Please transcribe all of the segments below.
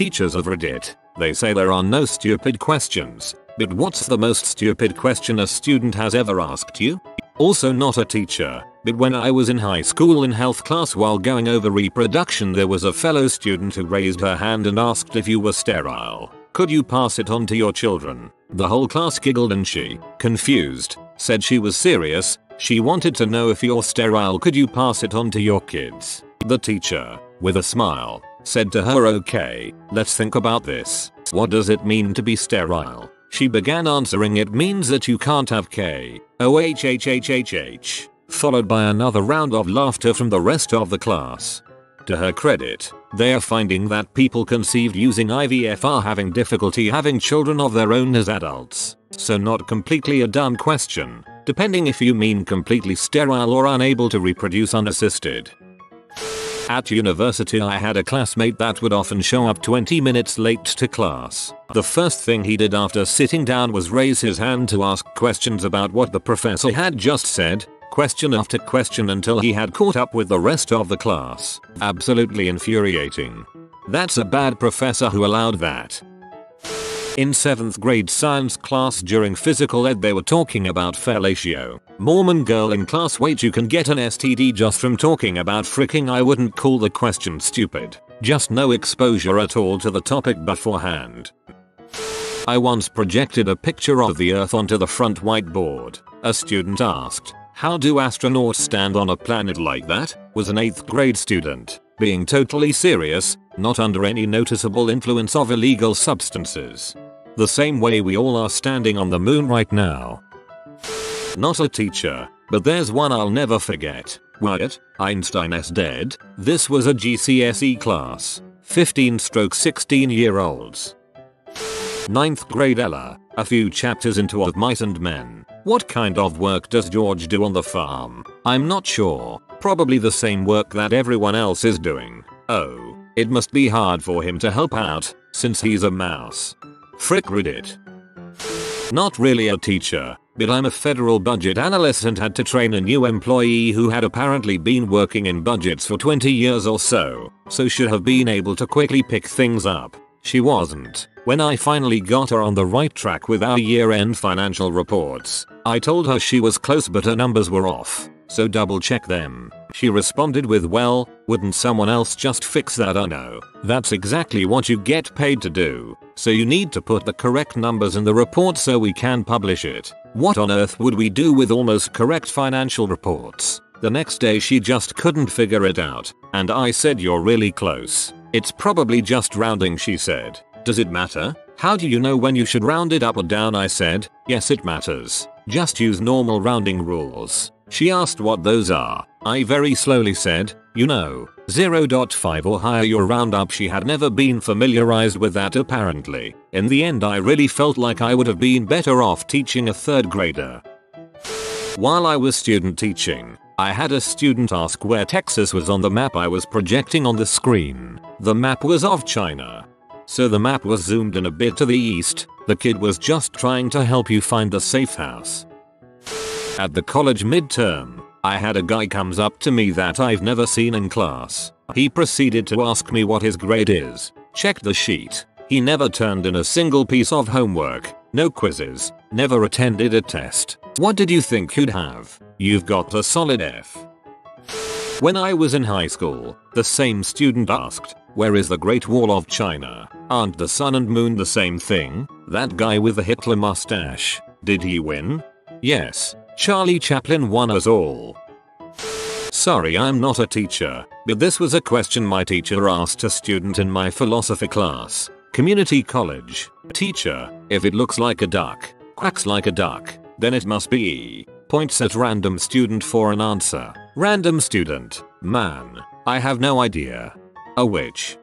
teachers of Reddit. They say there are no stupid questions, but what's the most stupid question a student has ever asked you? Also not a teacher, but when I was in high school in health class while going over reproduction, there was a fellow student who raised her hand and asked, if you were sterile, could you pass it on to your children? The whole class giggled and she, confused, said she was serious. She wanted to know, if you're sterile, could you pass it on to your kids? The teacher, with a smile, said to her, okay, let's think about this. What does it mean to be sterile? She began answering, it means that you can't have K-O-H-H-H-H-H, followed by another round of laughter from the rest of the class. To her credit, they are finding that people conceived using IVF are having difficulty having children of their own as adults. So not completely a dumb question, depending if you mean completely sterile or unable to reproduce unassisted. At university, I had a classmate that would often show up 20 minutes late to class. The first thing he did after sitting down was raise his hand to ask questions about what the professor had just said, question after question, until he had caught up with the rest of the class. Absolutely infuriating. That's a bad professor who allowed that. In 7th grade science class during physical ed, they were talking about fellatio. Mormon girl in class, wait, you can get an STD just from talking about fricking. I wouldn't call the question stupid, just no exposure at all to the topic beforehand. I once projected a picture of the earth onto the front whiteboard. A student asked, how do astronauts stand on a planet like that? Was an 8th grade student, being totally serious, not under any noticeable influence of illegal substances. The same way we all are standing on the moon right now. Not a teacher, but there's one I'll never forget. Wyatt, Einstein is dead. This was a GCSE class, 15/16-year-olds. 9th grade Ella, a few chapters into Of Mice and Men. What kind of work does George do on the farm? I'm not sure. Probably the same work that everyone else is doing. Oh, it must be hard for him to help out, since he's a mouse. Frick Reddit. Not really a teacher, but I'm a federal budget analyst and had to train a new employee who had apparently been working in budgets for 20 years or so should have been able to quickly pick things up. She wasn't. When I finally got her on the right track with our year-end financial reports, I told her she was close but her numbers were off, so double check them. She responded with, well, wouldn't someone else just fix that? I know, that's exactly what you get paid to do, so you need to put the correct numbers in the report so we can publish it. What on earth would we do with almost correct financial reports? The next day she just couldn't figure it out, and I said, you're really close. It's probably just rounding, she said. Does it matter? How do you know when you should round it up or down? I said, yes, it matters. Just use normal rounding rules. She asked what those are. I very slowly said, 0.5 or higher, your round up. She had never been familiarized with that apparently. In the end, I really felt like I would have been better off teaching a 3rd grader. While I was student teaching, I had a student ask where Texas was on the map I was projecting on the screen. The map was of China. So the map was zoomed in a bit to the east. The kid was just trying to help you find the safe house. At the college midterm, I had a guy comes up to me that I've never seen in class. He proceeded to ask me what his grade is. Checked the sheet. He never turned in a single piece of homework, no quizzes, never attended a test. What did you think you'd have? You've got a solid F. When I was in high school, the same student asked, where is the Great Wall of China? Aren't the sun and moon the same thing? That guy with the Hitler mustache. Did he win? Yes. Charlie Chaplin won us all. Sorry, I'm not a teacher, but this was a question my teacher asked a student in my philosophy class. Community college. Teacher, if it looks like a duck, quacks like a duck, then it must be. Points at random student for an answer. Random student. Man, I have no idea. A witch.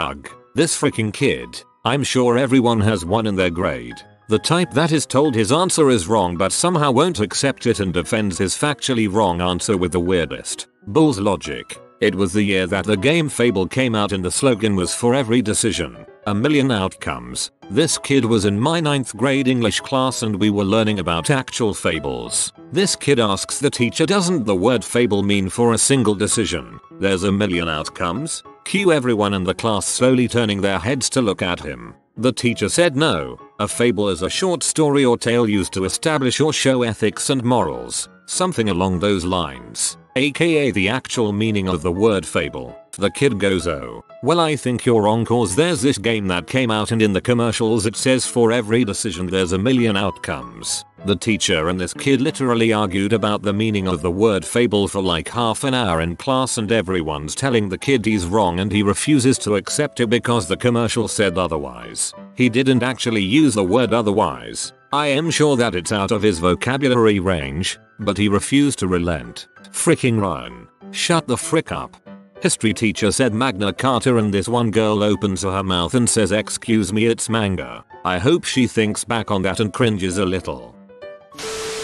Ugh. This freaking kid. I'm sure everyone has one in their grade. The type that is told his answer is wrong but somehow won't accept it and defends his factually wrong answer with the weirdest bull's logic. It was the year that the game Fable came out and the slogan was, for every decision, a million outcomes. This kid was in my 9th grade English class and we were learning about actual fables. This kid asks the teacher, doesn't the word fable mean for a single decision? There's a million outcomes? Cue everyone in the class slowly turning their heads to look at him. The teacher said no. A fable is a short story or tale used to establish or show ethics and morals, something along those lines, aka the actual meaning of the word fable. The kid goes, "Oh, well, I think you're wrong, cause there's this game that came out and in the commercials it says for every decision there's a million outcomes." The teacher and this kid literally argued about the meaning of the word fable for like half an hour in class, and everyone's telling the kid he's wrong and he refuses to accept it because the commercial said otherwise. He didn't actually use the word otherwise. I am sure that it's out of his vocabulary range, but he refused to relent. Fricking Ryan. Shut the frick up. History teacher said Magna Carta, and this one girl opens her mouth and says, "Excuse me, it's manga." I hope she thinks back on that and cringes a little.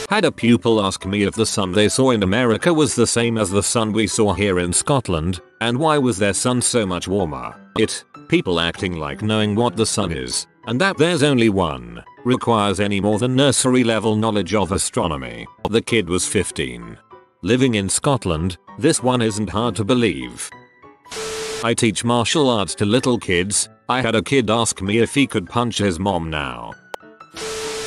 Had a pupil ask me if the sun they saw in America was the same as the sun we saw here in Scotland, and why was their sun so much warmer. People acting like knowing what the sun is, and that there's only one, requires any more than nursery level knowledge of astronomy. The kid was 15. Living in Scotland, this one isn't hard to believe. I teach martial arts to little kids. I had a kid ask me if he could punch his mom now.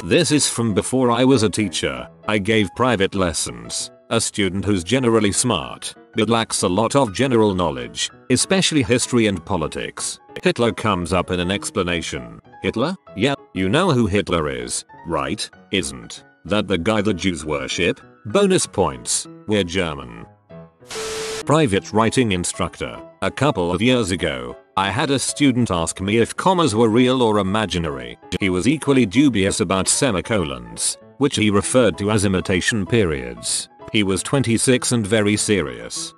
This is from before I was a teacher. I gave private lessons. A student who's generally smart, but lacks a lot of general knowledge, especially history and politics. Hitler comes up in an explanation. "Hitler? Yeah, you know who Hitler is, right? Isn't that the guy the Jews worship?" Bonus points, we're German. Private writing instructor. A couple of years ago, I had a student ask me if commas were real or imaginary. He was equally dubious about semicolons, which he referred to as imitation periods. He was 26 and very serious.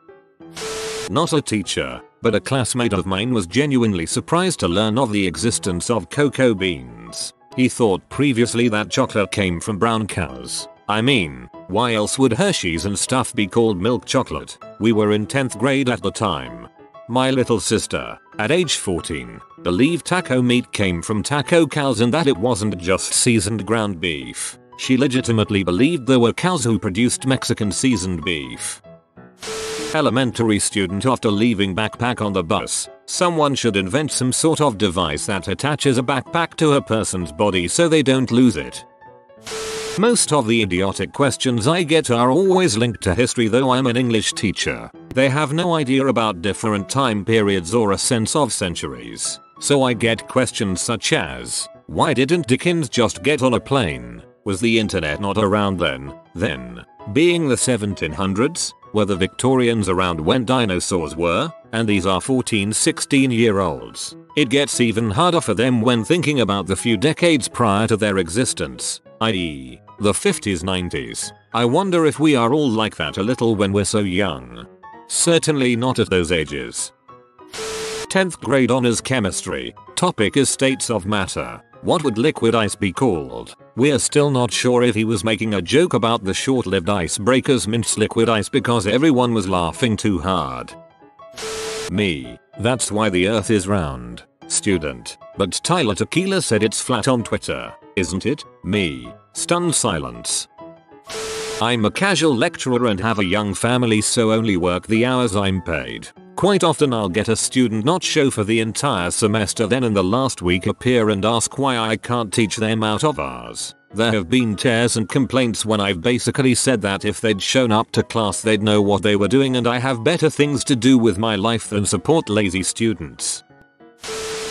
Not a teacher, but a classmate of mine was genuinely surprised to learn of the existence of cocoa beans. He thought previously that chocolate came from brown cows. I mean, why else would Hershey's and stuff be called milk chocolate? We were in 10th grade at the time. My little sister, at age 14, believed taco meat came from taco cows and that it wasn't just seasoned ground beef. She legitimately believed there were cows who produced Mexican seasoned beef. Elementary student, after leaving backpack on the bus. Someone should invent some sort of device that attaches a backpack to a person's body so they don't lose it. Most of the idiotic questions I get are always linked to history, though I'm an English teacher. They have no idea about different time periods or a sense of centuries. So I get questions such as, why didn't Dickens just get on a plane? Was the internet not around then? Being the 1700s, were the Victorians around when dinosaurs were? And these are 14-16-year-olds. It gets even harder for them when thinking about the few decades prior to their existence, i.e., the 50s, 90s. I wonder if we are all like that a little when we're so young. Certainly not at those ages. 10th grade honors chemistry. Topic is states of matter. What would liquid ice be called? We're still not sure if he was making a joke about the short-lived icebreakers Mint's liquid ice because everyone was laughing too hard. Me. That's why the earth is round. Student. But Tyler Tequila said it's flat on Twitter, isn't it? Me. Stunned silence. I'm a casual lecturer and have a young family, so only work the hours I'm paid. Quite often I'll get a student not show for the entire semester, then in the last week appear and ask why I can't teach them out of hours. There have been tears and complaints when I've basically said that if they'd shown up to class they'd know what they were doing and I have better things to do with my life than support lazy students.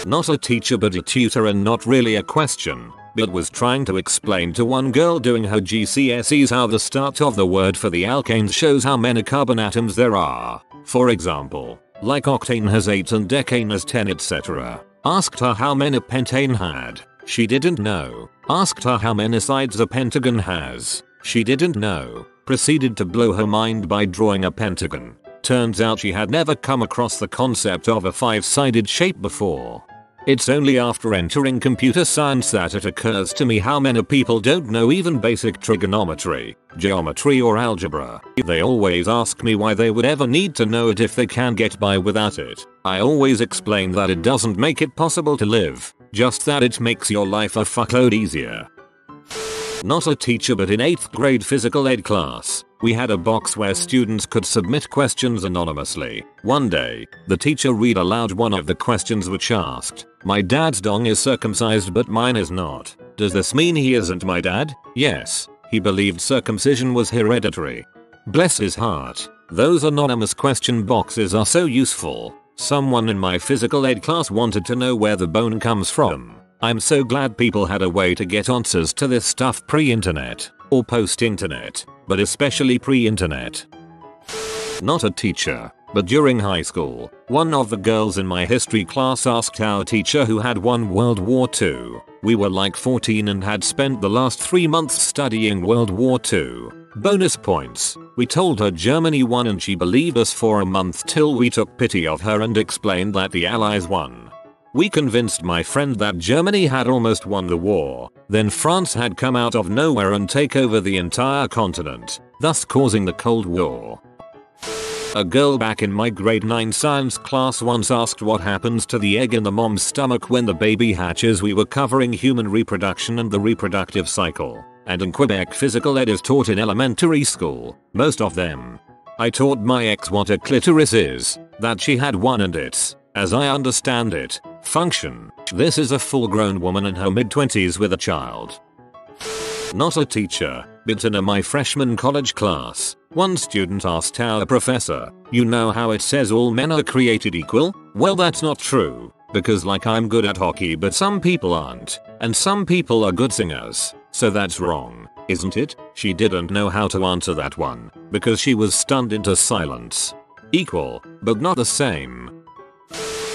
Not a teacher but a tutor, and not really a question, but was trying to explain to one girl doing her GCSEs how the start of the word for the alkanes shows how many carbon atoms there are. For example, like octane has 8 and decane has 10, etc. Asked her how many pentane had. She didn't know. Asked her how many sides a pentagon has. She didn't know. Proceeded to blow her mind by drawing a pentagon. Turns out she had never come across the concept of a 5-sided shape before. It's only after entering computer science that it occurs to me how many people don't know even basic trigonometry, geometry or algebra. They always ask me why they would ever need to know it if they can get by without it. I always explain that it doesn't make it possible to live, just that it makes your life a fuckload easier. Not a teacher, but in 8th grade physical ed class, we had a box where students could submit questions anonymously. One day, the teacher read aloud one of the questions which asked, "My dad's dong is circumcised but mine is not. Does this mean he isn't my dad?" Yes, he believed circumcision was hereditary. Bless his heart. Those anonymous question boxes are so useful. Someone in my physical ed class wanted to know where the bone comes from. I'm so glad people had a way to get answers to this stuff pre-internet, or post-internet, but especially pre-internet. Not a teacher, but during high school, one of the girls in my history class asked our teacher who had won World War II. We were like 14 and had spent the last 3 months studying World War II. Bonus points. We told her Germany won and she believed us for a month till we took pity of her and explained that the Allies won. We convinced my friend that Germany had almost won the war, then France had come out of nowhere and take over the entire continent, thus causing the Cold War. A girl back in my grade 9 science class once asked what happens to the egg in the mom's stomach when the baby hatches. We were covering human reproduction and the reproductive cycle, and in Quebec physical ed is taught in elementary school, most of them. I taught my ex what a clitoris is, that she had one and its, as I understand it, function. This is a full-grown woman in her mid-20s with a child. Not a teacher, but in my freshman college class, one student asked our professor, "You know how it says all men are created equal? Well, that's not true, because like I'm good at hockey but some people aren't, and some people are good singers, so that's wrong, isn't it?" She didn't know how to answer that one, because she was stunned into silence. Equal, but not the same.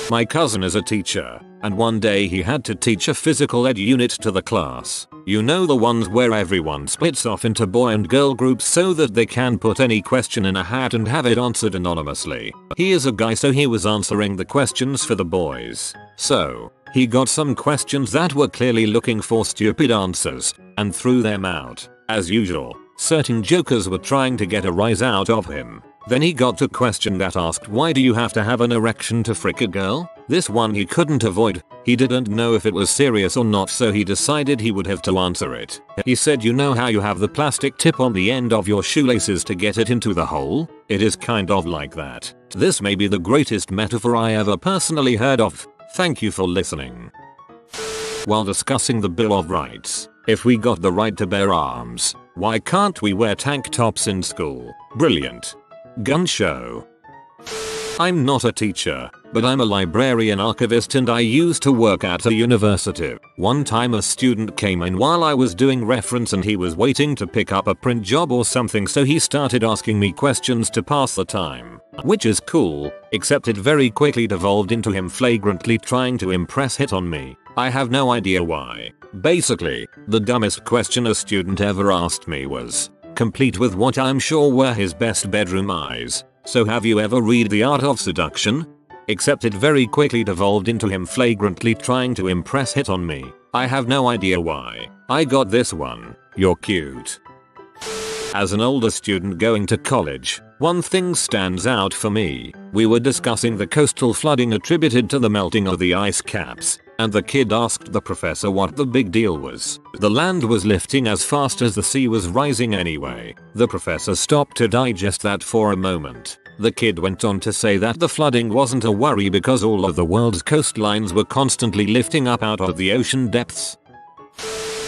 My cousin is a teacher, and one day he had to teach a physical ed unit to the class. You know, the ones where everyone splits off into boy and girl groups so that they can put any question in a hat and have it answered anonymously. He is a guy, so he was answering the questions for the boys. So, he got some questions that were clearly looking for stupid answers, and threw them out. As usual, certain jokers were trying to get a rise out of him. Then he got a question that asked, "Why do you have to have an erection to frick a girl?" This one he couldn't avoid. He didn't know if it was serious or not, so he decided he would have to answer it. He said, "You know how you have the plastic tip on the end of your shoelaces to get it into the hole? It is kind of like that." This may be the greatest metaphor I ever personally heard of. Thank you for listening. While discussing the Bill of Rights, if we got the right to bear arms, why can't we wear tank tops in school? Brilliant. Gun show. I'm not a teacher, but I'm a librarian archivist, and I used to work at a university. One time a student came in while I was doing reference and he was waiting to pick up a print job or something, so he started asking me questions to pass the time, which is cool, except it very quickly devolved into him flagrantly trying to impress hit on me. I have no idea why. Basically, the dumbest question a student ever asked me was, complete with what I'm sure were his best bedroom eyes, "So have you ever read The Art of Seduction?" Except it very quickly devolved into him flagrantly trying to impress hit on me. I have no idea why. I got this one. You're cute. As an older student going to college, one thing stands out for me. We were discussing the coastal flooding attributed to the melting of the ice caps, and the kid asked the professor what the big deal was. The land was lifting as fast as the sea was rising anyway. The professor stopped to digest that for a moment. The kid went on to say that the flooding wasn't a worry because all of the world's coastlines were constantly lifting up out of the ocean depths.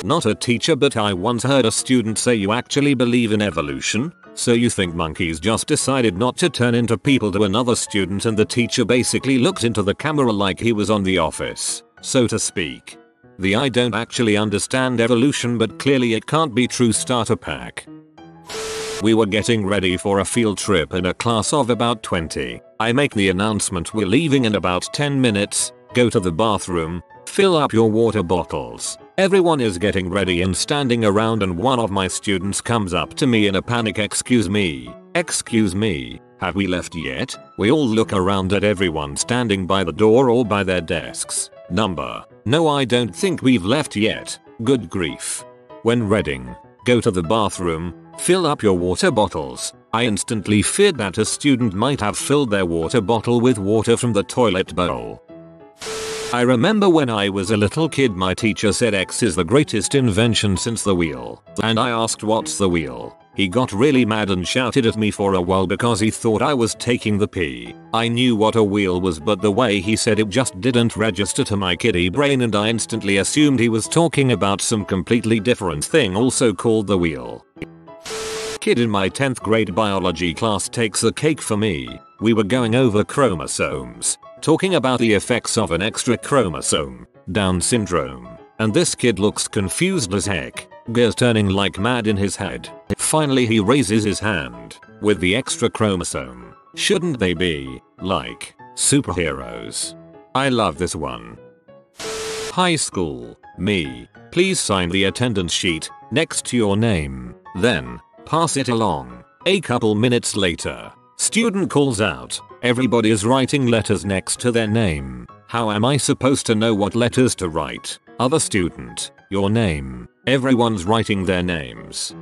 Not a teacher, but I once heard a student say, "You actually believe in evolution? So you think monkeys just decided not to turn into people?" to another student, and the teacher basically looked into the camera like he was on The Office, so to speak. The "I don't actually understand evolution, but clearly it can't be true" starter pack. We were getting ready for a field trip in a class of about 20. I make the announcement, "We're leaving in about 10 minutes, go to the bathroom, fill up your water bottles." Everyone is getting ready and standing around, and one of my students comes up to me in a panic, Excuse me, have we left yet?" We all look around at everyone standing by the door or by their desks. No, I don't think we've left yet. Good grief. When reading, "Go to the bathroom, fill up your water bottles," I instantly feared that a student might have filled their water bottle with water from the toilet bowl. I remember when I was a little kid my teacher said X is the greatest invention since the wheel, and I asked what's the wheel. He got really mad and shouted at me for a while because he thought I was taking the pee. I knew what a wheel was, but the way he said it just didn't register to my kiddie brain, and I instantly assumed he was talking about some completely different thing also called the wheel. Kid in my 10th grade biology class takes the cake for me. We were going over chromosomes, talking about the effects of an extra chromosome, Down syndrome, and this kid looks confused as heck, gears turning like mad in his head. Finally he raises his hand. With the extra chromosome, shouldn't they be, like, superheroes? I love this one. High school, me. Please sign the attendance sheet next to your name, then pass it along. A couple minutes later, student calls out, everybody's writing letters next to their name. How am I supposed to know what letters to write? Other student, your name. Everyone's writing their names.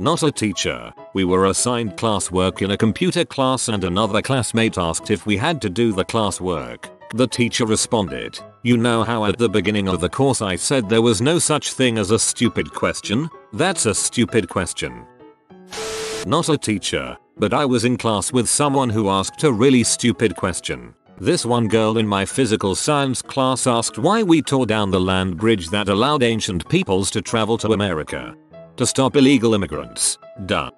Not a teacher. We were assigned classwork in a computer class, and another classmate asked if we had to do the classwork. The teacher responded, you know how at the beginning of the course I said there was no such thing as a stupid question? That's a stupid question. Not a teacher, but I was in class with someone who asked a really stupid question. This one girl in my physical science class asked why we tore down the land bridge that allowed ancient peoples to travel to America. To stop illegal immigrants. Duh.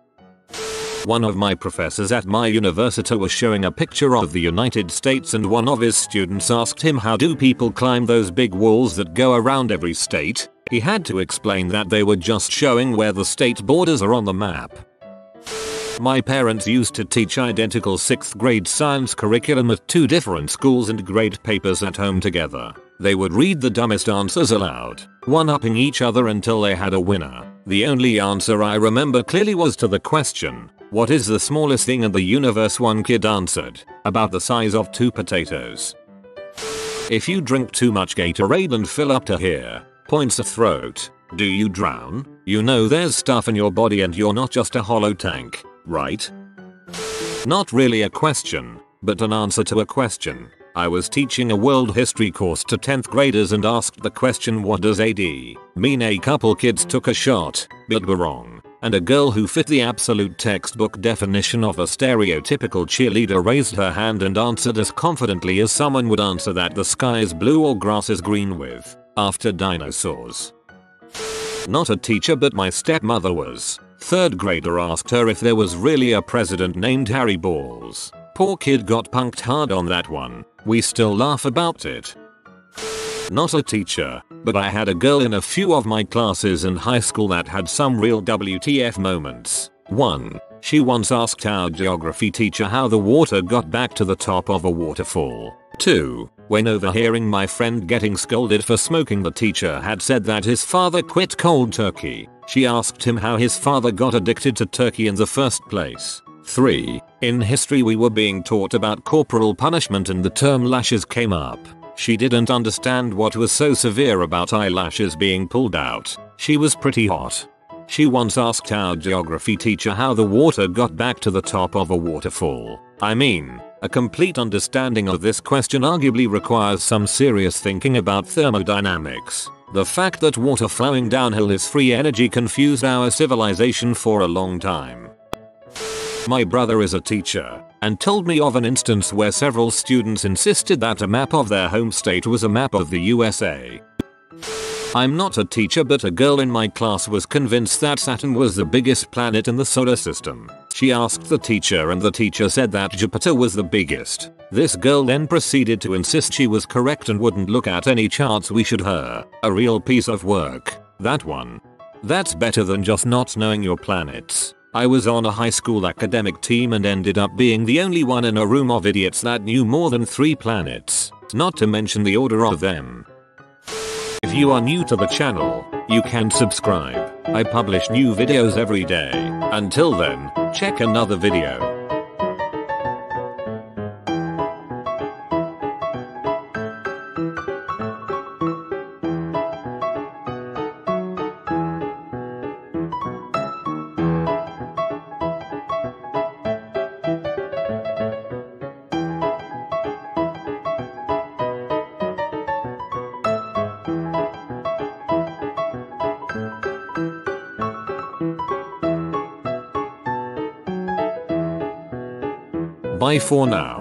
One of my professors at my university was showing a picture of the United States, and one of his students asked him, how do people climb those big walls that go around every state? He had to explain that they were just showing where the state borders are on the map. My parents used to teach identical 6th grade science curriculum at two different schools and grade papers at home together. They would read the dumbest answers aloud, one-upping each other until they had a winner. The only answer I remember clearly was to the question, what is the smallest thing in the universe? One kid answered, about the size of two potatoes. If you drink too much Gatorade and fill up to here, points a throat, do you drown? You know there's stuff in your body and you're not just a hollow tank, right? Not really a question, but an answer to a question. I was teaching a world history course to 10th graders and asked the question, what does AD mean? A couple kids took a shot, but were wrong, and a girl who fit the absolute textbook definition of a stereotypical cheerleader raised her hand and answered as confidently as someone would answer that the sky is blue or grass is green with, after dinosaurs. Not a teacher, but my stepmother was. 3rd grader asked her if there was really a president named Harry Balls. Poor kid got punked hard on that one. We still laugh about it. Not a teacher, but I had a girl in a few of my classes in high school that had some real WTF moments. One, she once asked our geography teacher how the water got back to the top of a waterfall. Two, when overhearing my friend getting scolded for smoking, the teacher had said that his father quit cold turkey. She asked him how his father got addicted to turkey in the first place. 3. In history we were being taught about corporal punishment and the term lashes came up. She didn't understand what was so severe about eyelashes being pulled out. She was pretty hot. She once asked our geography teacher how the water got back to the top of a waterfall. I mean, a complete understanding of this question arguably requires some serious thinking about thermodynamics. The fact that water flowing downhill is free energy confused our civilization for a long time. My brother is a teacher and told me of an instance where several students insisted that a map of their home state was a map of the USA. I'm not a teacher, but a girl in my class was convinced that Saturn was the biggest planet in the solar system. She asked the teacher and the teacher said that Jupiter was the biggest. This girl then proceeded to insist she was correct and wouldn't look at any charts we showed her. A real piece of work, that one. That's better than just not knowing your planets. I was on a high school academic team and ended up being the only one in a room of idiots that knew more than 3 planets, not to mention the order of them. If you are new to the channel, you can subscribe. I publish new videos every day. Until then, check another video. Bye for now.